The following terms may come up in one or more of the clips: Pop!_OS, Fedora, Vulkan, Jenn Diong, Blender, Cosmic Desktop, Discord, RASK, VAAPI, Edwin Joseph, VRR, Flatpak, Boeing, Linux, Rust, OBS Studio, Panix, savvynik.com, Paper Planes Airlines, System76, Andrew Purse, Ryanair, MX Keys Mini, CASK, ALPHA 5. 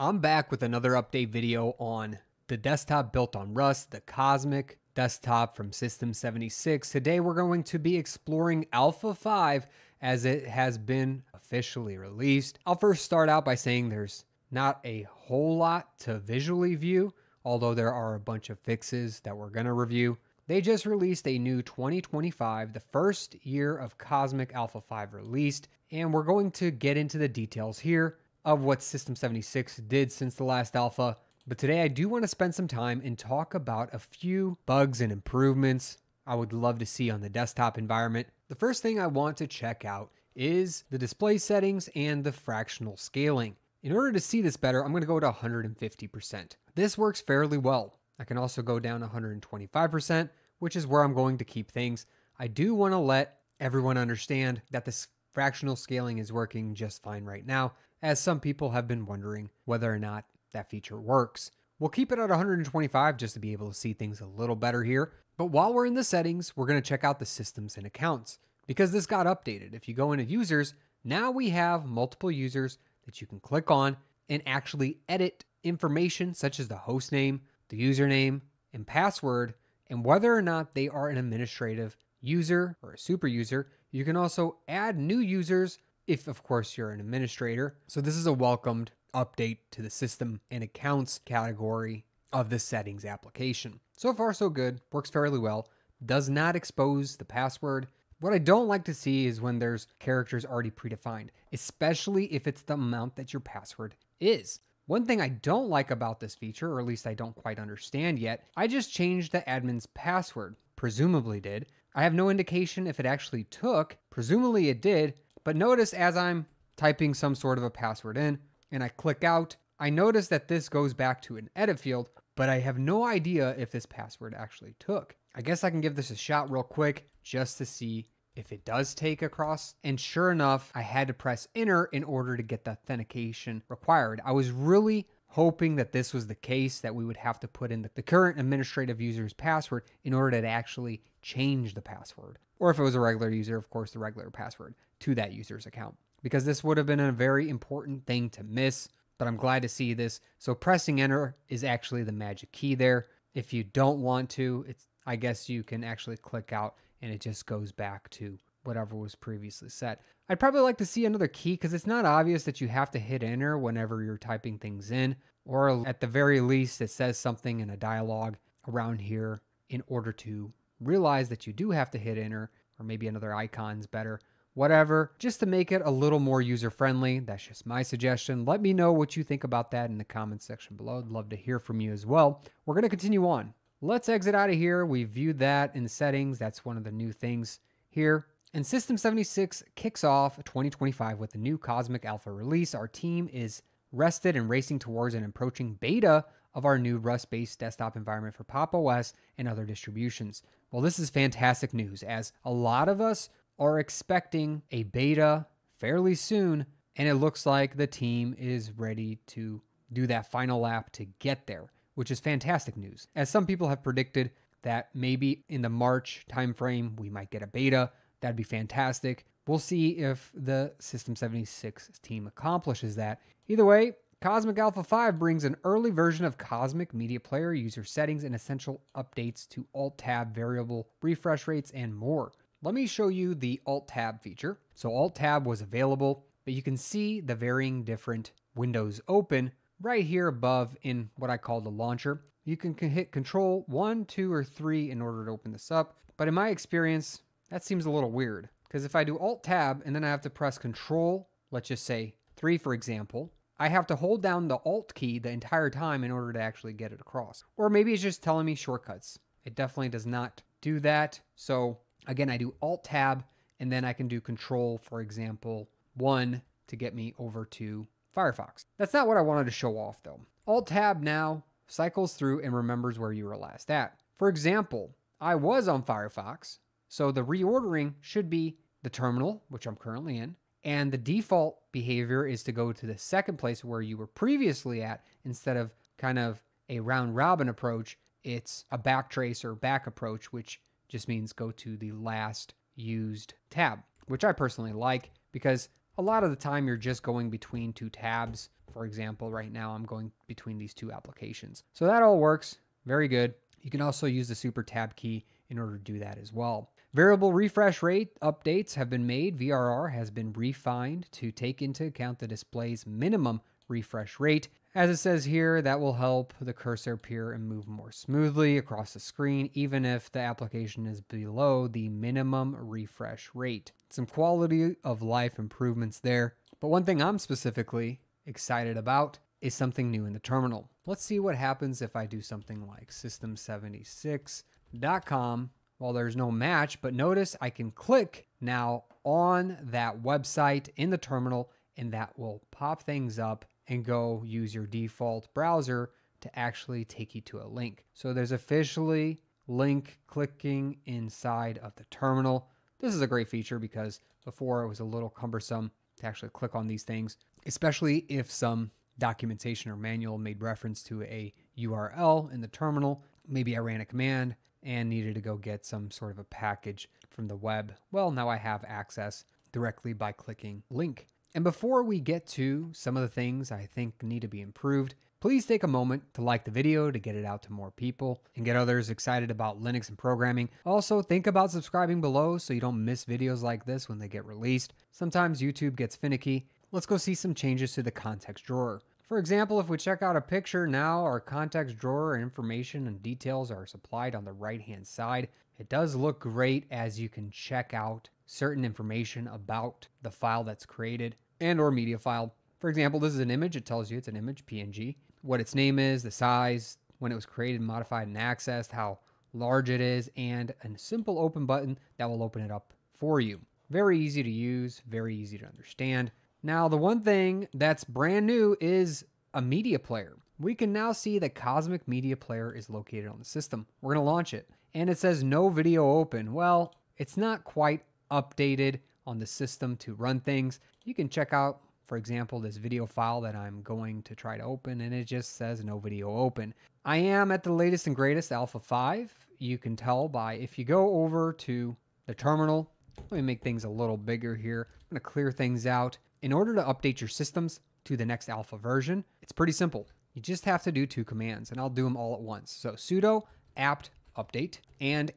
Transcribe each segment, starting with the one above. I'm back with another update video on the desktop built on Rust, the Cosmic Desktop from System76. Today we're going to be exploring Alpha 5 as it has been officially released. I'll first start out by saying there's not a whole lot to visually view, although there are a bunch of fixes that we're going to review. They just released a new 2025, the first year of Cosmic Alpha 5 released, and we're going to get into the details here of what System76 did since the last alpha. But today I do want to spend some time and talk about a few bugs and improvements I would love to see on the desktop environment. The first thing I want to check out is the display settings and the fractional scaling. In order to see this better, I'm going to go to 150%. This works fairly well. I can also go down 125%, which is where I'm going to keep things. I do want to let everyone understand that this fractional scaling is working just fine right now, as some people have been wondering whether or not that feature works. We'll keep it at 125 just to be able to see things a little better here. But while we're in the settings, we're going to check out the systems and accounts because this got updated. If you go into users, now we have multiple users that you can click on and actually edit information such as the host name, the username, and password, and whether or not they are an administrative user or a super user. You can also add new users if, of course, you're an administrator. So this is a welcomed update to the system and accounts category of the settings application. So far, so good. Works fairly well. Does not expose the password. What I don't like to see is when there's characters already predefined, especially if it's the amount that your password is. One thing I don't like about this feature, or at least I don't quite understand yet, I just changed the admin's password. Presumably did. I have no indication if it actually took. Presumably it did. But notice as I'm typing some sort of a password in and I click out, I notice that this goes back to an edit field, but I have no idea if this password actually took. I guess I can give this a shot real quick just to see if it does take across. And sure enough, I had to press enter in order to get the authentication required. I was really hoping that this was the case, that we would have to put in the current administrative user's password in order to actually change the password. Or if it was a regular user, of course, the regular password to that user's account, because this would have been a very important thing to miss, but I'm glad to see this. So pressing enter is actually the magic key there. If you don't want to, I guess you can actually click out and it just goes back to whatever was previously set. I'd probably like to see another key because it's not obvious that you have to hit enter whenever you're typing things in, or at the very least, it says something in a dialogue around here in order to realize that you do have to hit enter, or maybe another icon's better, whatever, just to make it a little more user-friendly. That's just my suggestion. Let me know what you think about that in the comments section below. I'd love to hear from you as well. We're going to continue on. Let's exit out of here. We viewed that in settings. That's one of the new things here. And System76 kicks off 2025 with the new Cosmic Alpha release. Our team is rested and racing towards an approaching beta of our new Rust-based desktop environment for Pop!_OS and other distributions. Well, this is fantastic news, as a lot of us are expecting a beta fairly soon, and it looks like the team is ready to do that final lap to get there, which is fantastic news. As some people have predicted that maybe in the March timeframe, we might get a beta. That'd be fantastic. We'll see if the System76 team accomplishes that. Either way, Cosmic Alpha 5 brings an early version of Cosmic Media Player, user settings, and essential updates to Alt-Tab, variable refresh rates, and more. Let me show you the Alt-Tab feature. So Alt-Tab was available, but you can see the varying different windows open right here above in what I call the launcher. You can hit Control 1, 2, or 3 in order to open this up. But in my experience, that seems a little weird, because if I do Alt-Tab and then I have to press Control, let's just say 3, for example, I have to hold down the Alt key the entire time in order to actually get it across. Or maybe it's just telling me shortcuts. It definitely does not do that. So again, I do Alt-Tab and then I can do Control, for example, 1 to get me over to Firefox. That's not what I wanted to show off though. Alt-Tab now cycles through and remembers where you were last at. For example, I was on Firefox, so the reordering should be the terminal, which I'm currently in, and the default behavior is to go to the second place where you were previously at. Instead of kind of a round robin approach, it's a backtrace or back approach, which just means go to the last used tab, which I personally like because a lot of the time you're just going between two tabs. For example, right now I'm going between these two applications. So that all works very good. You can also use the super tab key in order to do that as well. Variable refresh rate updates have been made. VRR has been refined to take into account the display's minimum refresh rate. As it says here, that will help the cursor appear and move more smoothly across the screen, even if the application is below the minimum refresh rate. Some quality of life improvements there. But one thing I'm specifically excited about is something new in the terminal. Let's see what happens if I do something like System76.com. Well, there's no match, but notice I can click now on that website in the terminal, and that will pop things up and go use your default browser to actually take you to a link. So there's officially link clicking inside of the terminal. This is a great feature because before it was a little cumbersome to actually click on these things, especially if some documentation or manual made reference to a URL in the terminal. Maybe I ran a command and needed to go get some sort of a package from the web. Well, now I have access directly by clicking link. And before we get to some of the things I think need to be improved, please take a moment to like the video to get it out to more people and get others excited about Linux and programming. Also, think about subscribing below so you don't miss videos like this when they get released. Sometimes YouTube gets finicky. Let's go see some changes to the context drawer. For example, if we check out a picture now, our context drawer information and details are supplied on the right-hand side. It does look great as you can check out certain information about the file that's created and or media file. For example, this is an image. It tells you it's an image, PNG, what its name is, the size, when it was created, modified, and accessed, how large it is, and a simple open button that will open it up for you. Very easy to use, very easy to understand. Now, the one thing that's brand new is a media player. We can now see that Cosmic Media Player is located on the system. We're going to launch it. And it says no video open. Well, it's not quite updated on the system to run things. You can check out, for example, this video file that I'm going to try to open, and it just says no video open. I am at the latest and greatest Alpha 5. You can tell by if you go over to the terminal. Let me make things a little bigger here. I'm going to clear things out. In order to update your systems to the next alpha version, it's pretty simple. You just have to do two commands, and I'll do them all at once. So sudo apt update and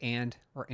or &,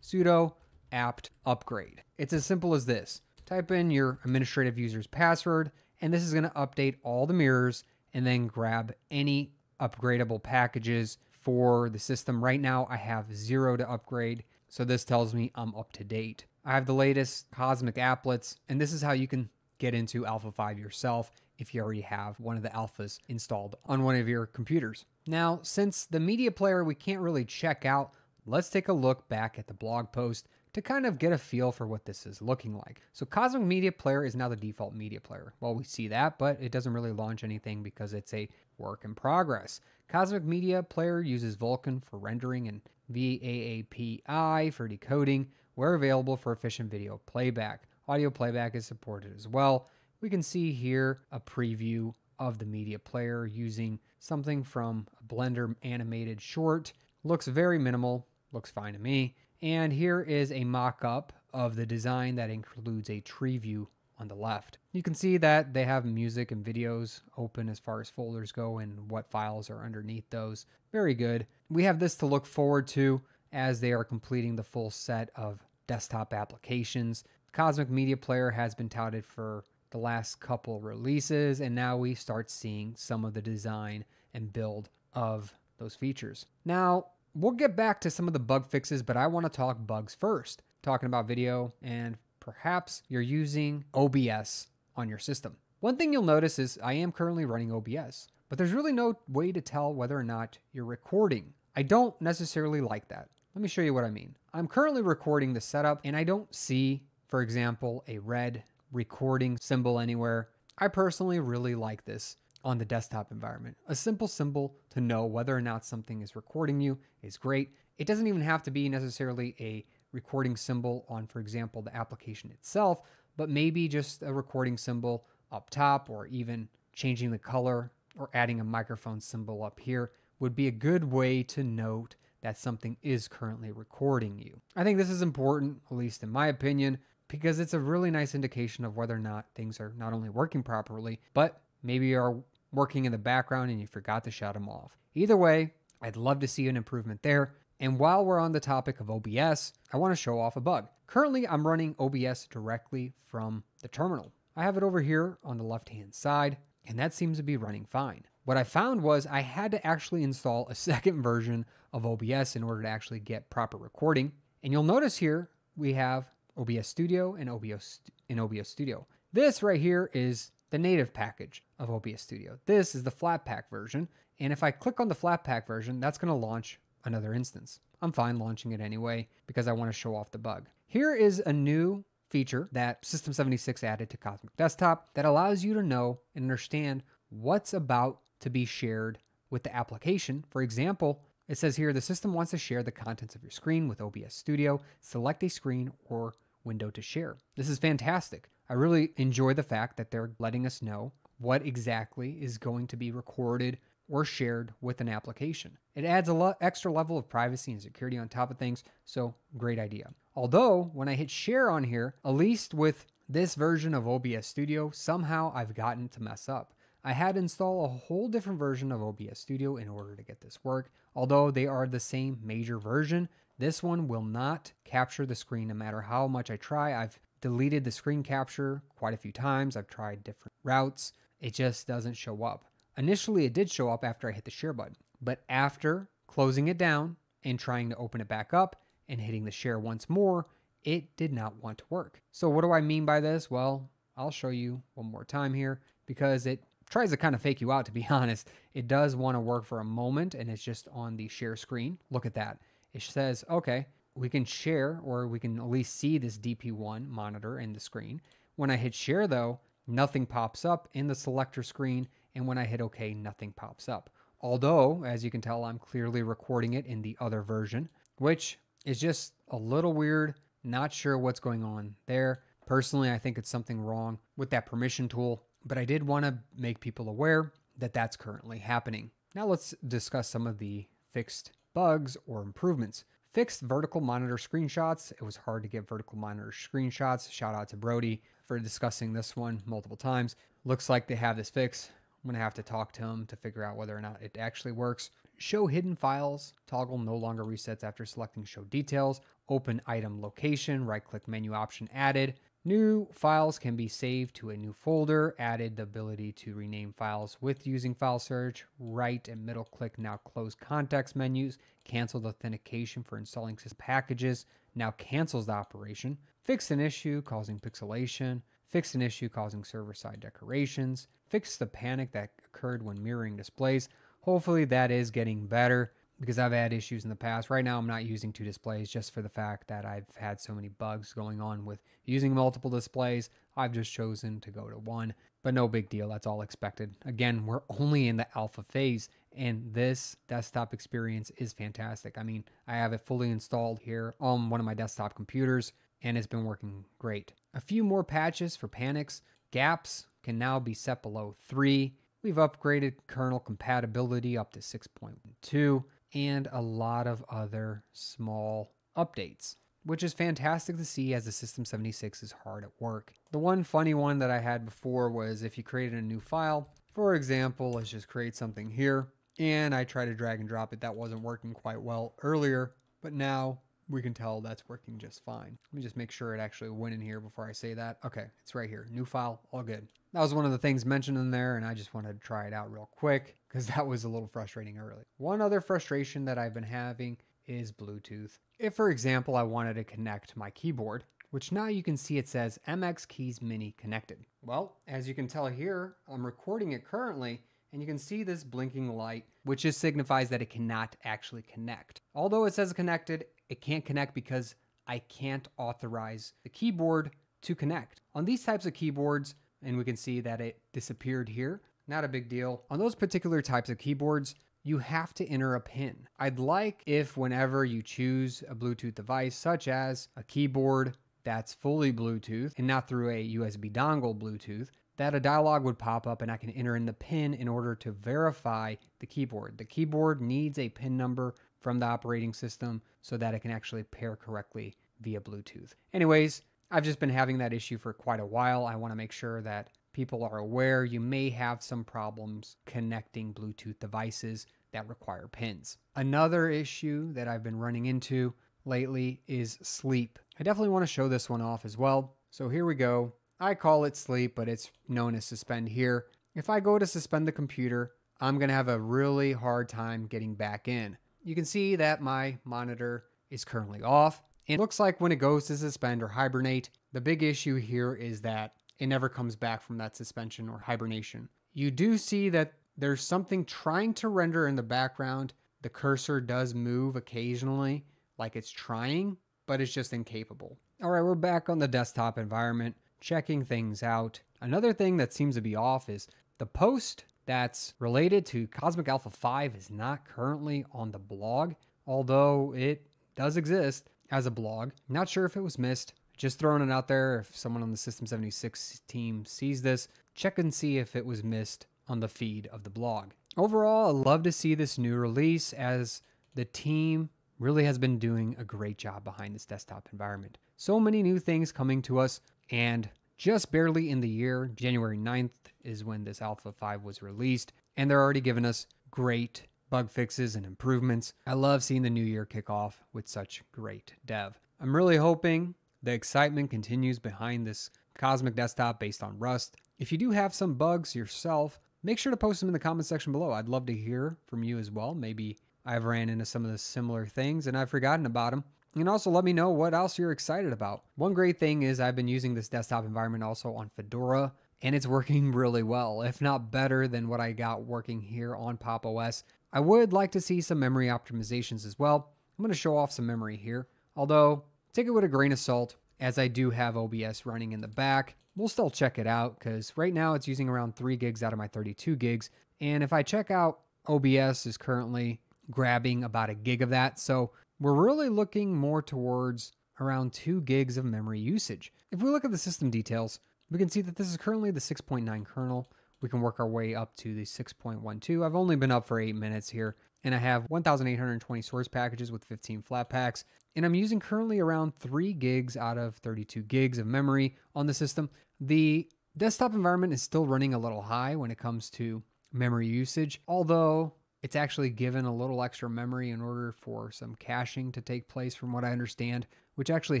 sudo apt upgrade. It's as simple as this. Type in your administrative user's password, and this is going to update all the mirrors and then grab any upgradable packages for the system. Right now, I have 0 to upgrade, so this tells me I'm up to date. I have the latest Cosmic applets, and this is how you can get into Alpha 5 yourself if you already have one of the alphas installed on one of your computers. Now, since the media player we can't really check out, let's take a look back at the blog post to kind of get a feel for what this is looking like. So Cosmic Media Player is now the default media player. Well, we see that, but it doesn't really launch anything because it's a work in progress. Cosmic Media Player uses Vulkan for rendering and VAAPI for decoding. Where available for efficient video playback. Audio playback is supported as well. We can see here a preview of the media player using something from a Blender animated short. Looks very minimal, looks fine to me. And here is a mock-up of the design that includes a tree view on the left. You can see that they have music and videos open as far as folders go and what files are underneath those. Very good. We have this to look forward to as they are completing the full set of desktop applications. Cosmic Media Player has been touted for the last couple releases, and now we start seeing some of the design and build of those features. Now, we'll get back to some of the bug fixes, but I want to talk bugs first. Talking about video, and perhaps you're using OBS on your system. One thing you'll notice is I am currently running OBS, but there's really no way to tell whether or not you're recording. I don't necessarily like that. Let me show you what I mean. I'm currently recording the setup and I don't see, for example, a red recording symbol anywhere. I personally really like this on the desktop environment. A simple symbol to know whether or not something is recording you is great. It doesn't even have to be necessarily a recording symbol on, for example, the application itself, but maybe just a recording symbol up top, or even changing the color or adding a microphone symbol up here would be a good way to note that something is currently recording you. I think this is important, at least in my opinion, because it's a really nice indication of whether or not things are not only working properly, but maybe are working in the background and you forgot to shut them off. Either way, I'd love to see an improvement there. And while we're on the topic of OBS, I want to show off a bug. Currently, I'm running OBS directly from the terminal. I have it over here on the left-hand side, and that seems to be running fine. What I found was I had to actually install a second version of OBS in order to actually get proper recording. And you'll notice here we have OBS Studio and OBS Studio. This right here is the native package of OBS Studio. This is the Flatpak version. And if I click on the Flatpak version, that's going to launch another instance. I'm fine launching it anyway because I want to show off the bug. Here is a new feature that System76 added to Cosmic Desktop that allows you to know and understand what's about to be shared with the application. For example, it says here, the system wants to share the contents of your screen with OBS Studio. Select a screen or window to share. This is fantastic. I really enjoy the fact that they're letting us know what exactly is going to be recorded or shared with an application. It adds a extra level of privacy and security on top of things, so great idea. Although, when I hit share on here, at least with this version of OBS Studio, somehow I've gotten to mess up. I had to install a whole different version of OBS Studio in order to get this work. Although they are the same major version, this one will not capture the screen no matter how much I try. I've deleted the screen capture quite a few times. I've tried different routes. It just doesn't show up. Initially, it did show up after I hit the share button, but after closing it down and trying to open it back up and hitting the share once more, it did not want to work. So what do I mean by this? Well, I'll show you one more time here because it tries to kind of fake you out, to be honest. It does want to work for a moment and it's just on the share screen. Look at that. It says, okay, we can share or we can at least see this DP1 monitor in the screen. When I hit share though, nothing pops up in the selector screen. And when I hit OK, nothing pops up. Although, as you can tell, I'm clearly recording it in the other version, which is just a little weird. Not sure what's going on there. Personally, I think it's something wrong with that permission tool, but I did want to make people aware that that's currently happening. Now let's discuss some of the fixed bugs or improvements. Fixed vertical monitor screenshots. It was hard to get vertical monitor screenshots. Shout out to Brody for discussing this one multiple times. Looks like they have this fixed. I'm going to have to talk to him to figure out whether or not it actually works. Show hidden files toggle no longer resets after selecting show details. Open item location, right click menu option added. New files can be saved to a new folder. Added the ability to rename files with using file search. Right and middle click now close context menus. Canceled authentication for installing sys packages. Now cancels the operation. Fixed an issue causing pixelation. Fixed an issue causing server-side decorations. Fixed the panic that occurred when mirroring displays. Hopefully that is getting better because I've had issues in the past. Right now I'm not using two displays just for the fact that I've had so many bugs going on with using multiple displays. I've just chosen to go to one, but no big deal. That's all expected. Again, we're only in the alpha phase and this desktop experience is fantastic. I mean, I have it fully installed here on one of my desktop computers and it's been working great. A few more patches for Panix. Gaps can now be set below 3. We've upgraded kernel compatibility up to 6.2 and a lot of other small updates, which is fantastic to see as the System76 is hard at work. The one funny one that I had before was if you created a new file, for example, let's just create something here and I try to drag and drop it. That wasn't working quite well earlier, but now we can tell that's working just fine. Let me just make sure it actually went in here before I say that. Okay, it's right here. New file, all good. That was one of the things mentioned in there, and I just wanted to try it out real quick because that was a little frustrating early. One other frustration that I've been having is Bluetooth. If, for example, I wanted to connect my keyboard, which now you can see it says MX Keys Mini connected. Well, as you can tell here, I'm recording it currently, and you can see this blinking light, which just signifies that it cannot actually connect. Although it says connected, it can't connect because I can't authorize the keyboard to connect. On these types of keyboards, and we can see that it disappeared here, not a big deal. On those particular types of keyboards, you have to enter a pin. I'd like if whenever you choose a Bluetooth device, such as a keyboard that's fully Bluetooth and not through a USB dongle Bluetooth, that a dialog would pop up and I can enter in the pin in order to verify the keyboard. The keyboard needs a pin number from the operating system so that it can actually pair correctly via Bluetooth. Anyways, I've just been having that issue for quite a while. I want to make sure that people are aware you may have some problems connecting Bluetooth devices that require pins. Another issue that I've been running into lately is sleep. I definitely want to show this one off as well. So here we go. I call it sleep, but it's known as suspend here. If I go to suspend the computer, I'm going to have a really hard time getting back in. You can see that my monitor is currently off. It looks like when it goes to suspend or hibernate, the big issue here is that it never comes back from that suspension or hibernation. You do see that there's something trying to render in the background. The cursor does move occasionally, like it's trying, but it's just incapable. All right, we're back on the desktop environment, checking things out. Another thing that seems to be off is the post that's related to Cosmic Alpha 5 is not currently on the blog, although it does exist as a blog. Not sure if it was missed. Just throwing it out there. If someone on the System76 team sees this, check and see if it was missed on the feed of the blog. Overall, I love to see this new release as the team really has been doing a great job behind this desktop environment. So many new things coming to us, and just barely in the year. January 9th is when this Alpha 5 was released, and they're already giving us great bug fixes and improvements. I love seeing the new year kick off with such great dev. I'm really hoping the excitement continues behind this Cosmic Desktop based on Rust. If you do have some bugs yourself, make sure to post them in the comment section below. I'd love to hear from you as well. Maybe I've ran into some of the similar things and I've forgotten about them. And also let me know what else you're excited about. One great thing is I've been using this desktop environment also on Fedora, and it's working really well, if not better than what I got working here on Pop!_OS. I would like to see some memory optimizations as well. I'm going to show off some memory here, although take it with a grain of salt, as I do have OBS running in the back. We'll still check it out because right now it's using around 3 gigs out of my 32 gigs. And if I check out, OBS is currently grabbing about a gig of that. So we're really looking more towards around 2 gigs of memory usage. If we look at the system details, we can see that this is currently the 6.9 kernel. We can work our way up to the 6.12. I've only been up for 8 minutes here, and I have 1,820 source packages with 15 Flatpaks, and I'm using currently around 3 gigs out of 32 gigs of memory on the system. The desktop environment is still running a little high when it comes to memory usage, although it's actually given a little extra memory in order for some caching to take place from what I understand, which actually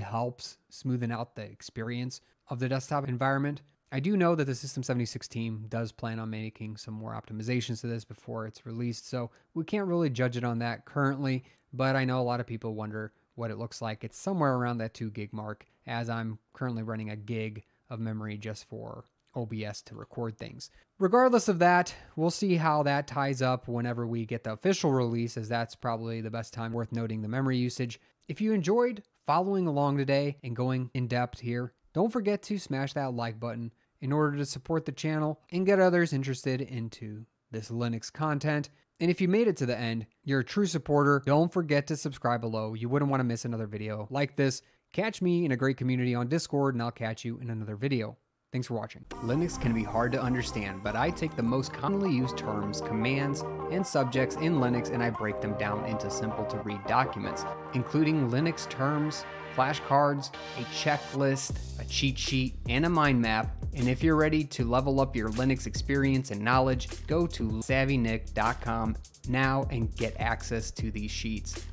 helps smoothen out the experience of the desktop environment. I do know that the System76 team does plan on making some more optimizations to this before it's released, so we can't really judge it on that currently, but I know a lot of people wonder what it looks like. It's somewhere around that 2 gig mark, as I'm currently running a gig of memory just for OBS to record things. Regardless of that, we'll see how that ties up whenever we get the official release, as that's probably the best time. Worth noting the memory usage. If you enjoyed following along today and going in depth here, don't forget to smash that like button in order to support the channel and get others interested into this Linux content. And if you made it to the end, you're a true supporter. Don't forget to subscribe below. You wouldn't want to miss another video like this. Catch me in a great community on Discord, and I'll catch you in another video. Thanks for watching. Linux can be hard to understand, but I take the most commonly used terms, commands, and subjects in Linux, and I break them down into simple to read documents, including Linux terms, flashcards, a checklist, a cheat sheet, and a mind map. And if you're ready to level up your Linux experience and knowledge, go to savvynik.com now and get access to these sheets.